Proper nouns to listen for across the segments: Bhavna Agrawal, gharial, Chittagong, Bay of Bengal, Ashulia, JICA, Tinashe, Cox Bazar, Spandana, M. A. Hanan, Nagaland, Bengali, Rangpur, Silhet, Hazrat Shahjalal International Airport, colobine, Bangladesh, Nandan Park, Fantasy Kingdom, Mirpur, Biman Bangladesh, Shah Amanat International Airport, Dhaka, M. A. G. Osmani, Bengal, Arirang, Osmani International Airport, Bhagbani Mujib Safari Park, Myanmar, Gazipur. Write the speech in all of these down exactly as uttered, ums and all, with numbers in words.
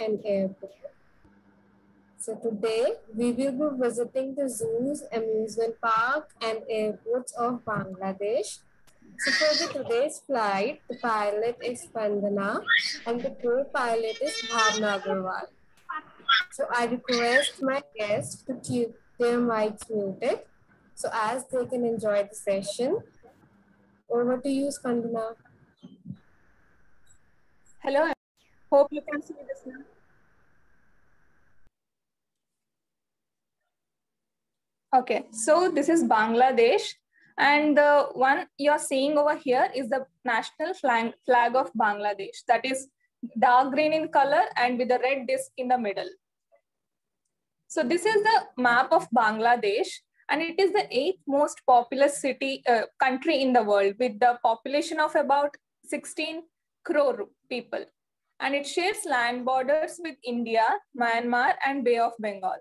and airport. So today we will be visiting the zoos, amusement park and airports of Bangladesh. So for the today's flight, the pilot is Spandana and the co-pilot is Bhavna Agrawal. So I request my guests to keep their mics muted so as they can enjoy the session. Over to you, Spandana. Hello, hope you can see this now. Okay, so this is Bangladesh. And the one you're seeing over here is the national flag, flag of Bangladesh. That is dark green in color and with a red disc in the middle. So this is the map of Bangladesh. And it is the eighth most populous city, uh, country in the world, with the population of about sixteen crore people. And it shares land borders with India, Myanmar, and Bay of Bengal.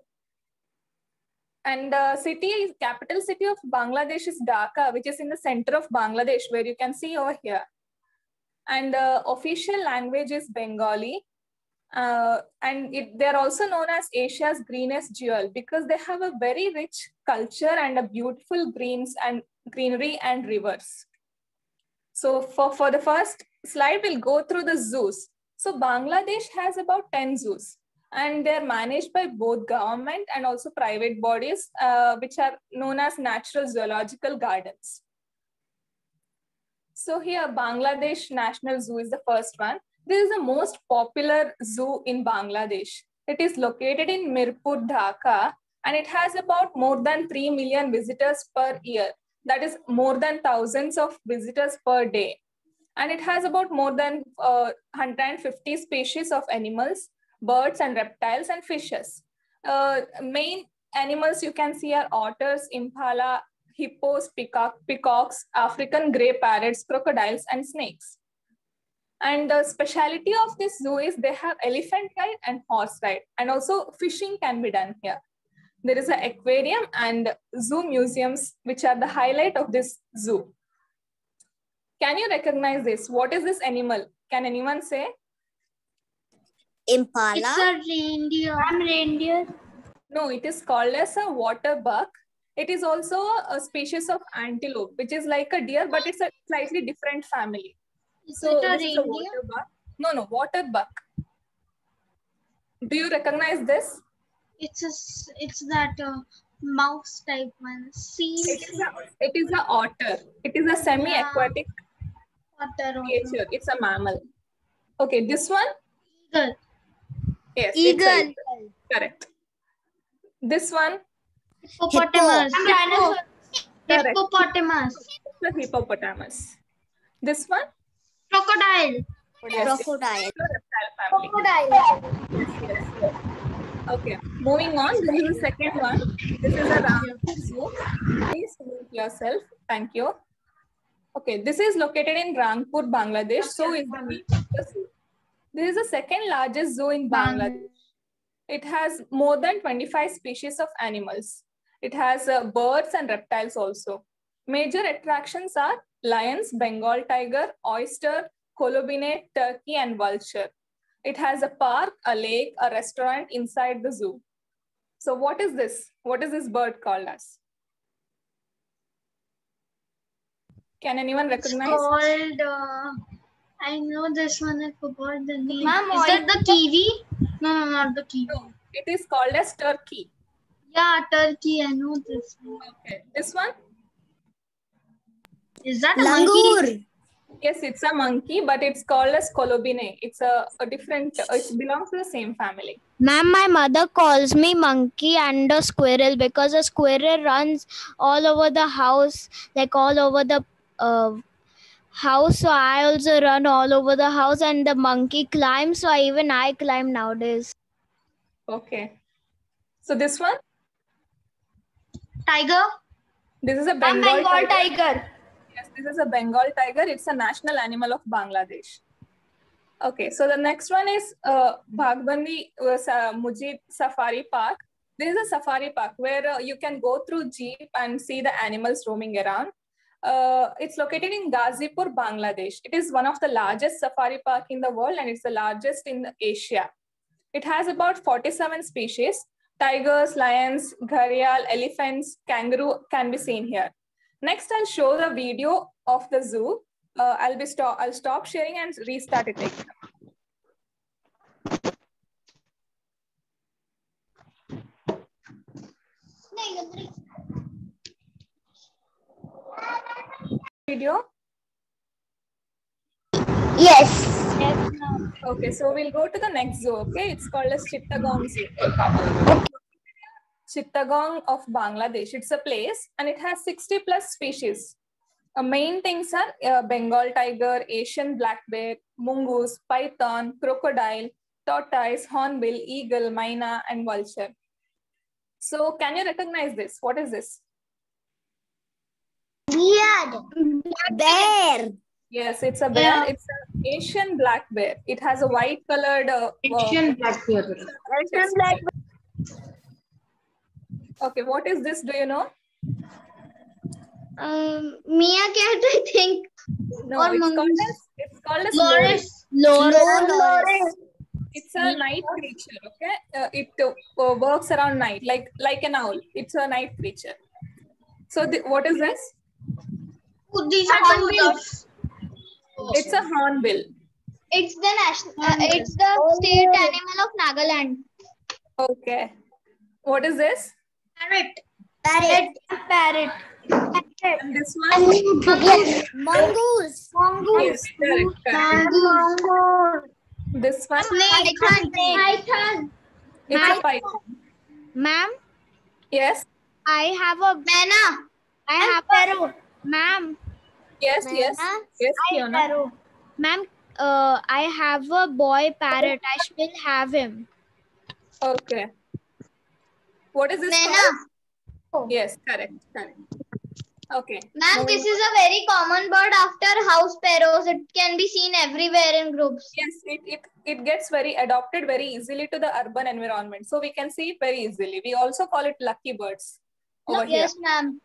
And the city is capital city of Bangladesh is Dhaka, which is in the center of Bangladesh, where you can see over here. And the official language is Bengali. Uh, and it, they're also known as Asia's greenest jewel because they have a very rich culture and a beautiful greens and greenery and rivers. So for, for the first slide, we'll go through the zoos. So Bangladesh has about ten zoos. And they're managed by both government and also private bodies, uh, which are known as natural zoological gardens. So here, Bangladesh National Zoo is the first one. This is the most popular zoo in Bangladesh. It is located in Mirpur, Dhaka, and it has about more than three million visitors per year. That is more than thousands of visitors per day. And it has about more than uh, one hundred fifty species of animals, birds and reptiles and fishes. Uh, main animals you can see are otters, impala, hippos, peacock, peacocks, African grey parrots, crocodiles, and snakes. And the speciality of this zoo is they have elephant ride and horse ride, and also fishing can be done here. There is an aquarium and zoo museums, which are the highlight of this zoo. Can you recognize this? What is this animal? Can anyone say? Impala. It's a reindeer. I'm reindeer. No, it is called as a water buck. It is also a species of antelope, which is like a deer, but it's a slightly different family. Is so it a reindeer? A water buck. No, no, water buck. Do you recognize this? It's a, it's that uh, mouse type one. See, it is a, it is a otter. It is a semi-aquatic yeah. creature. It's a mammal. Okay, this one. Eagle. Yes, eagle. eagle. Correct. This one? Hippopotamus. Hippo. Hippopotamus. Hippopotamus. Hippopotamus. This one? Crocodile. Yes, crocodile. Crocodile. Yes, yes, yes. Okay, moving on. This is the second one. This is a Rangpur zoo. Please mute yourself. Thank you. Okay, this is located in Rangpur, Bangladesh. So is the zoo. This is the second largest zoo in Bangladesh. It has more than twenty-five species of animals. It has uh, birds and reptiles also. Major attractions are lions, Bengal tiger, oyster, colobine, turkey, and vulture. It has a park, a lake, a restaurant inside the zoo. So what is this? What is this bird called as? Can anyone recognize? It's called... Uh... I know this one, I forgot the name. Ma'am, is that the kiwi? No, no, not the kiwi. No, it is called as turkey. Yeah, turkey, I know this one. Okay, this one? Is that a monkey? Yes, it's a monkey, but it's called as colobine. It's a, a different, it belongs to the same family. Ma'am, my mother calls me monkey and a squirrel because a squirrel runs all over the house, like all over the... Uh, house, so I also run all over the house, and the monkey climbs, so I, even I climb nowadays. Okay. So this one? Tiger. This is a Bengal, Bengal tiger. tiger. Yes, this is a Bengal tiger. It's a national animal of Bangladesh. Okay, so the next one is uh, Bhagbani Mujib Safari Park. This is a safari park where uh, you can go through jeep and see the animals roaming around. Uh, it's located in Gazipur, Bangladesh. It is one of the largest safari park in the world, and it's the largest in Asia. It has about forty-seven species. Tigers, lions, gharial, elephants, kangaroo can be seen here. Next, I'll show the video of the zoo. Uh, I'll be stop. I'll stop sharing and restart it later. Video. Yes. Yes. Okay, so we'll go to the next zoo. Okay, it's called as Chittagong Zoo. Chittagong of Bangladesh. It's a place, and it has sixty plus species. The uh, main things are uh, Bengal tiger, Asian black bear, mongoose, python, crocodile, tortoise, hornbill, eagle, myna, and vulture. So, can you recognize this? What is this? Bear. Bear. Yes, it's a bear. Yeah. It's an Asian black bear. It has a white-colored. Uh, Asian uh, black bear. Asian black bear. Okay, what is this? Do you know? Um, Mia cat, I think. No, or it's, called as, it's called as Loris. Loris. Loris. Loris. It's a night creature. Okay, uh, it uh, works around night, like like an owl. It's a night creature. So the, what is this? Oh, these are hornbills. It's a hornbill. It's the national. Uh, it's the oh. state animal of Nagaland. Okay. What is this? Parrot. Parrot. Parrot. Parrot. And this one? Yes. Mongoose. Mongoose. Yes, mongoose. This one? Snake. Python. Python. It's a python. Ma'am? Yes? I have a banana. I have a parrot. Ma'am. Yes, Mena? yes. Yes, Fiona. Ma'am, uh, I have a boy parrot. I will have him. Okay. What is this called? Yes, correct. Correct. Okay. Ma'am, this is a very common bird after house sparrows. It can be seen everywhere in groups. Yes, it, it, it gets very adopted very easily to the urban environment. So we can see it very easily. We also call it lucky birds. Over no, here. Yes, ma'am.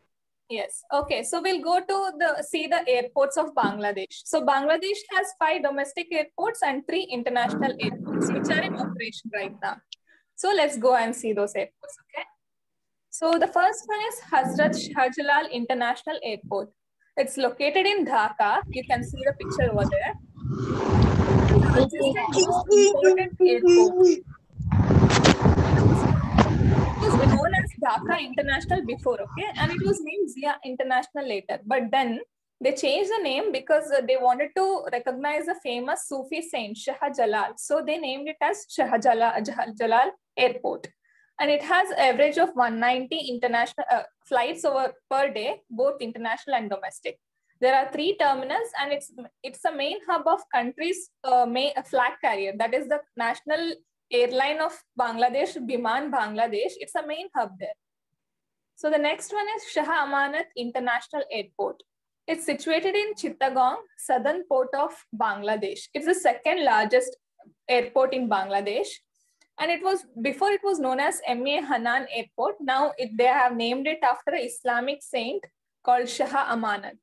Yes. Okay. So we'll go to the see the airports of Bangladesh. So Bangladesh has five domestic airports and three international airports, which are in operation right now. So let's go and see those airports. Okay. So the first one is Hazrat Shahjalal International Airport. It's located in Dhaka. You can see the picture over there. It's the most important airport. It was known as Dhaka International before, okay, and it was named Zia International later. But then they changed the name because they wanted to recognize the famous Sufi saint Shahjalal. So they named it as Shahjalal Airport, and it has average of one hundred ninety international uh, flights over per day, both international and domestic. There are three terminals, and it's it's the main hub of country's uh, main flag carrier. That is the national airline of Bangladesh, Biman Bangladesh. It's a main hub there. So the next one is Shah Amanat International Airport. It's situated in Chittagong, southern port of Bangladesh. It's the second largest airport in Bangladesh. And it was, before it was known as M. A. Hanan Airport. Now it, they have named it after an Islamic saint called Shah Amanat.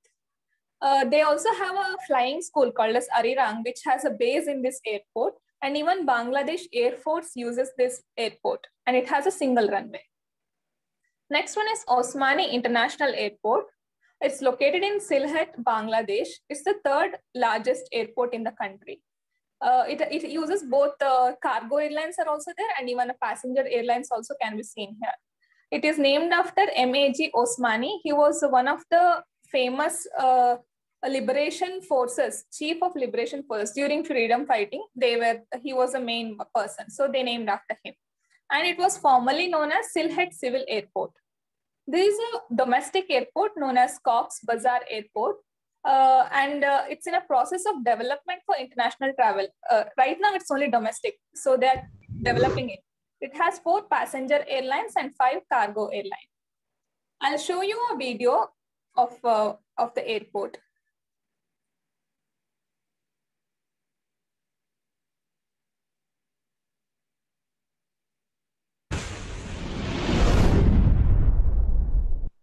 Uh, they also have a flying school called as Arirang, which has a base in this airport. And even Bangladesh Air Force uses this airport, and it has a single runway. Next one is Osmani International Airport. It's located in Silhet, Bangladesh. It's the third largest airport in the country. Uh, it, it uses both uh, cargo airlines are also there, and even a passenger airlines also can be seen here. It is named after M. A. G. Osmani. He was one of the famous uh, Liberation Forces, Chief of Liberation Forces during freedom fighting. They were he was a main person, so they named after him. And it was formerly known as Silhet Civil Airport. There is a domestic airport known as Cox Bazar Airport, uh, and uh, it's in a process of development for international travel. Uh, right now, it's only domestic, so they're developing it. It has four passenger airlines and five cargo airlines. I'll show you a video of uh, of the airport.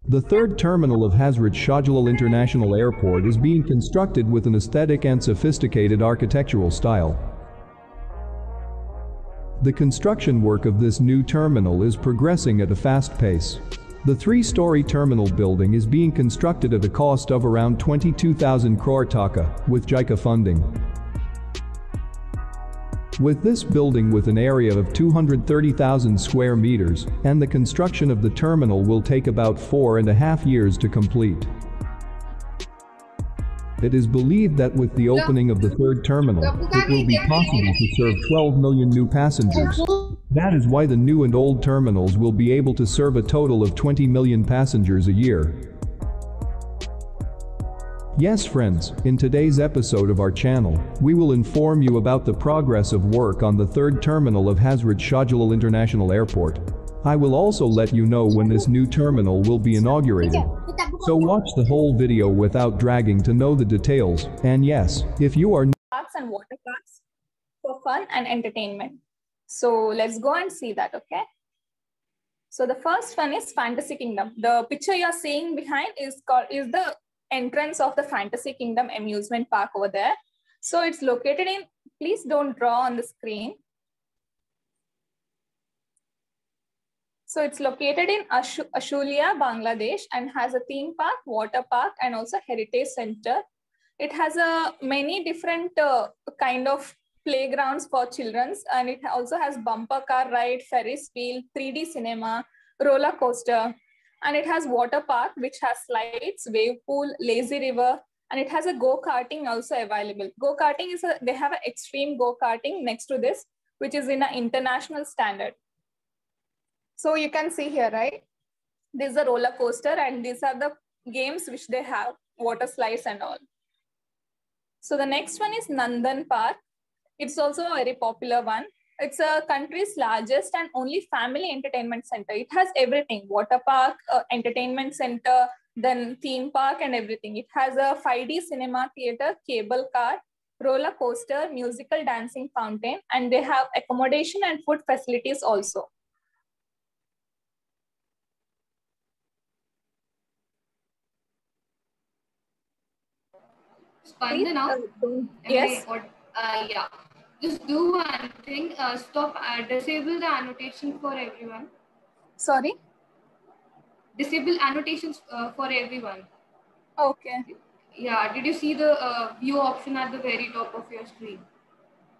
The third terminal of Hazrat Shahjalal International Airport is being constructed with an aesthetic and sophisticated architectural style. The construction work of this new terminal is progressing at a fast pace. The three-story terminal building is being constructed at a cost of around twenty-two thousand crore taka, with JICA funding. With this building with an area of two hundred thirty thousand square meters, and the construction of the terminal will take about four and a half years to complete. It is believed that with the opening of the third terminal, it will be possible to serve twelve million new passengers. That is why the new and old terminals will be able to serve a total of twenty million passengers a year. Yes friends, in today's episode of our channel, we will inform you about the progress of work on the third terminal of Hazrat Shahjalal International Airport. I will also let you know when this new terminal will be inaugurated. So watch the whole video without dragging to know the details, and yes, if you are new... Parks and water parks for fun and entertainment. So let's go and see that, okay? So the first one is Fantasy Kingdom. The picture you're seeing behind is, called, is the entrance of the Fantasy Kingdom amusement park over there. So it's located in... Please don't draw on the screen. So it's located in Ashu Ashulia, Bangladesh, and has a theme park, water park, and also heritage center. It has a many different uh, kind of playgrounds for children, and it also has bumper car ride, Ferris wheel, three D cinema, roller coaster, and it has water park, which has slides, wave pool, lazy river, and it has a go-karting also available. Go-karting is a, they have an extreme go-karting next to this, which is in an international standard. So you can see here, right? This is a roller coaster, and these are the games which they have, water slides and all. So the next one is Nandan Park. It's also a very popular one. It's a country's largest and only family entertainment center. It has everything, water park, uh, entertainment center, then theme park and everything. It has a five D cinema theater, cable car, roller coaster, musical dancing fountain, and they have accommodation and food facilities also. Spandana, yes. Uh, yeah. Just do one thing. Uh, stop. Uh, disable the annotation for everyone. Sorry. Disable annotations uh, for everyone. Okay. Yeah. Did you see the uh, view option at the very top of your screen?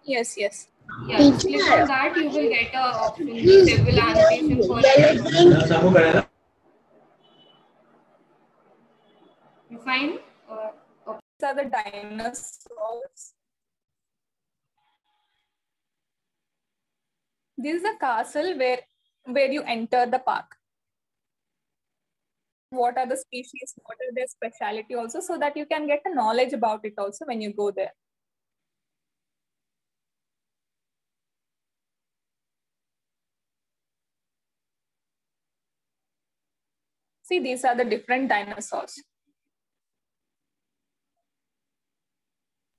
Yes. Yes. Yeah. Just click on that. You will get a option. Disable annotation for everyone. You fine? Uh, are the dinosaurs. This is a castle where where you enter the park. What are the species? What are their speciality also, so that you can get the knowledge about it also when you go there. See, these are the different dinosaurs.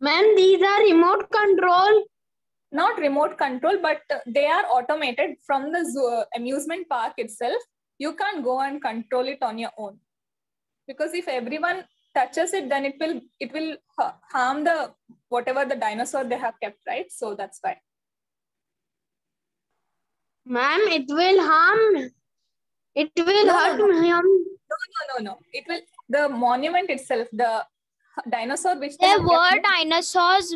Ma'am, these are remote control. Not remote control, but they are automated from the zoo, amusement park itself. You can't go and control it on your own, because if everyone touches it, then it will it will harm the whatever the dinosaur they have kept, right? So that's why. Ma'am, it will harm. It will no, hurt no. him. No, no, no, no. It will the monument itself. The dinosaur which there were dinosaurs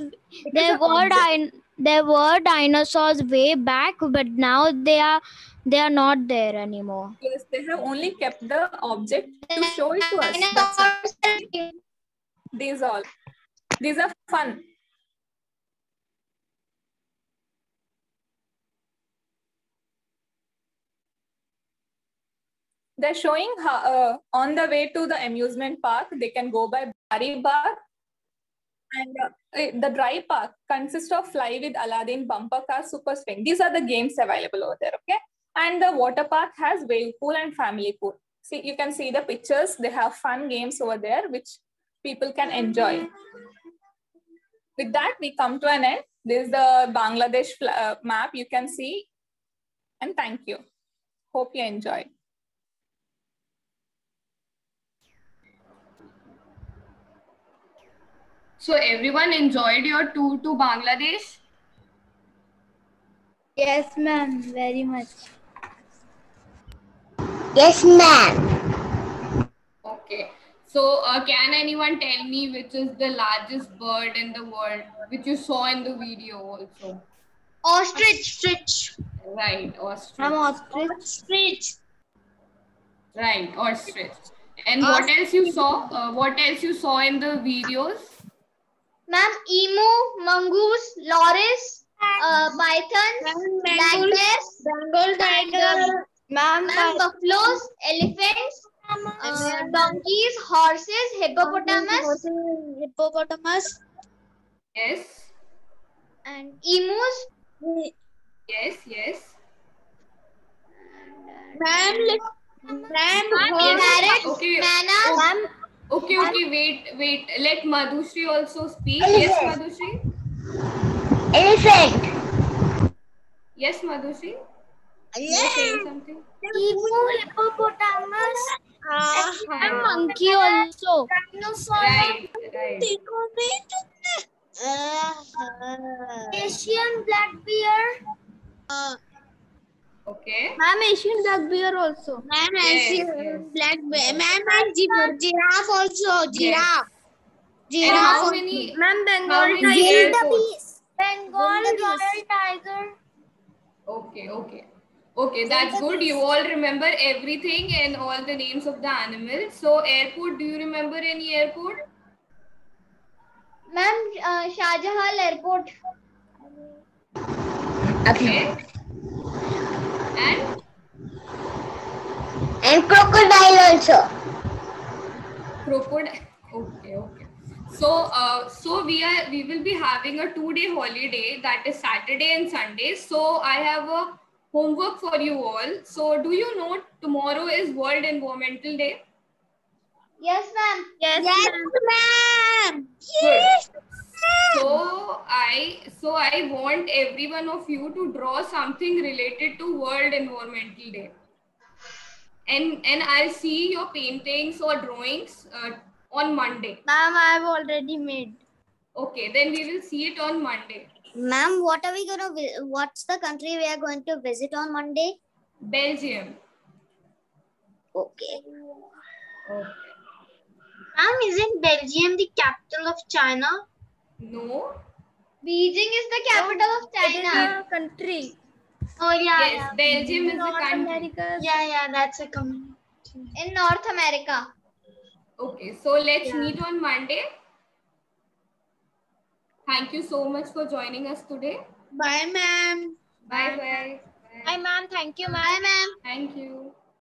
there were din there were dinosaurs way back, but now they are they are not there anymore. Yes, they have only kept the object to show it to us. These all these are fun. They're showing uh, on the way to the amusement park, they can go by Bari Park. And uh, the dry park consists of Fly with Aladdin, Bumper Car, Super Swing. These are the games available over there, okay? And the water park has wave pool and family pool. See, you can see the pictures. They have fun games over there, which people can enjoy. With that, we come to an end. This is the Bangladesh uh, map you can see. And thank you. Hope you enjoy. So everyone enjoyed your tour to Bangladesh? Yes, ma'am. Very much. Yes, ma'am. Okay. So, uh, can anyone tell me which is the largest bird in the world, which you saw in the video also? Ostrich. Ostrich. Right. Ostrich. Ma'am, ostrich. Ostrich. Right. Ostrich. And ostrich. What else you saw? Uh, what else you saw in the videos? Ma'am, emu, mongoose, loris, uh, python, blackness, Bengal tiger, ma'am, buffaloes, elephants, uh, donkeys, horses, hippopotamus, hippopotamus, yes, and emus, yes, yes, ma'am, ma'am, parrots, okay. Manas. Okay, okay, wait, wait. Let Madhushri also speak. Elephant. Yes, Madhushri. Elephant. Yes, Madhushri. Yes. Saying something. Emu, hippopotamus, uh, and monkey also. Dinosaur. Right, right. Asian black bear. Uh, Okay. Ma'am, Asian black bear also. Ma'am, yes, Asian yes. black bear. Ma'am, and giraffe also. Giraffe. Yes. Giraffe. Ma'am, Bengal tiger. Bengal royal tiger. Okay, okay, okay. That's good. You all remember everything and all the names of the animals. So, airport. Do you remember any airport? Ma'am, uh, Shah Jalal Airport. Okay. And? And crocodile also. Crocodile. Okay, okay. So, uh, so we are we will be having a two-day holiday, that is Saturday and Sunday. So I have a homework for you all. So do you know tomorrow is World Environmental Day? Yes, ma'am. Yes, yes ma'am. Yes. So I so I want every one of you to draw something related to World Environmental Day, and and I'll see your paintings or drawings uh, on Monday. Ma'am, I've already made. Okay, then we will see it on Monday. Ma'am, what are we gonna? What's the country we are going to visit on Monday? Belgium. Okay. Okay. Ma'am, isn't Belgium the capital of China? No. Beijing is the capital no, of China. It is a country. Oh yeah. Yes, yeah. Belgium in is North the country. America. Yeah, yeah, that's a country. In North America. Okay, so let's yeah. meet on Monday. Thank you so much for joining us today. Bye, ma'am. Bye, bye. Bye, bye. Bye ma'am. Thank you, ma'am. Bye, ma'am. Thank you.